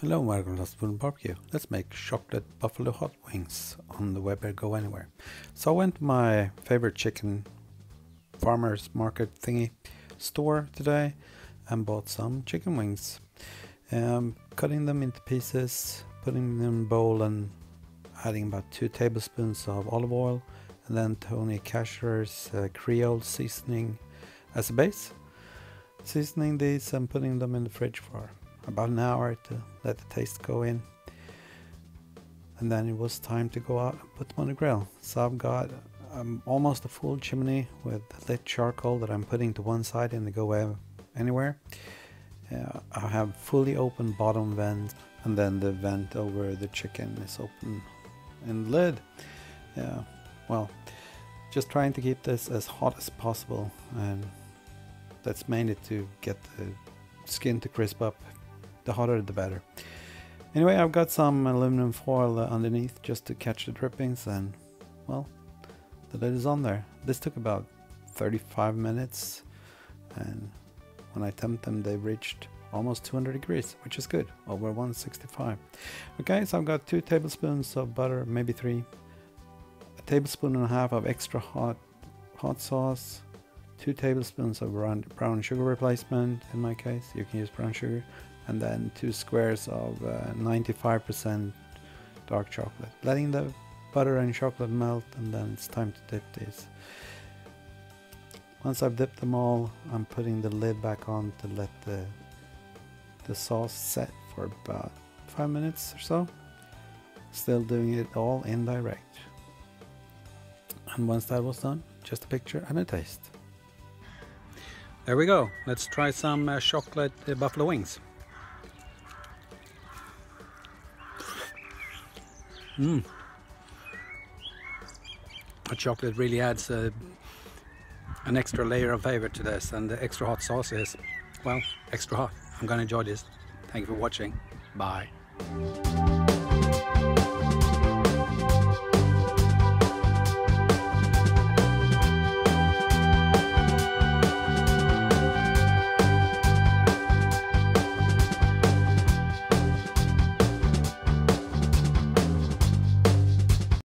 Hello, welcome to Spoon Barbecue. Let's make chocolate buffalo hot wings on the Weber Go Anywhere. So I went to my favorite chicken farmer's market thingy store today and bought some chicken wings. Cutting them into pieces, putting them in a bowl and adding about 2 tablespoons of olive oil and then Tony Cacher's Creole seasoning as a base. Seasoning these and putting them in the fridge for about an hour to let the taste go in, and then it was time to go out and put them on the grill. So I've got almost a full chimney with lit charcoal that I'm putting to one side in the Go Anywhere. I have fully open bottom vent, and then the vent over the chicken is open in the lid. Well, just trying to keep this as hot as possible, and that's mainly to get the skin to crisp up. The hotter the better. Anyway, I've got some aluminum foil underneath just to catch the drippings, and well, the lid is on there. This took about 35 minutes, and when I temp them they reached almost 200 degrees, which is good, over 165. Okay, so I've got 2 tablespoons of butter, maybe 3, a tablespoon and a half of extra hot sauce, 2 tablespoons of brown sugar replacement. In my case, you can use brown sugar, and then 2 squares of 95% dark chocolate. Letting the butter and chocolate melt, and then it's time to dip these. Once I've dipped them all, I'm putting the lid back on to let the sauce set for about 5 minutes or so. Still doing it all indirect. And once that was done, just a picture and a taste. There we go. Let's try some chocolate buffalo wings. The chocolate really adds an extra layer of flavor to this, and the extra hot sauce is, well, extra hot. I'm gonna enjoy this. Thank you for watching. Bye.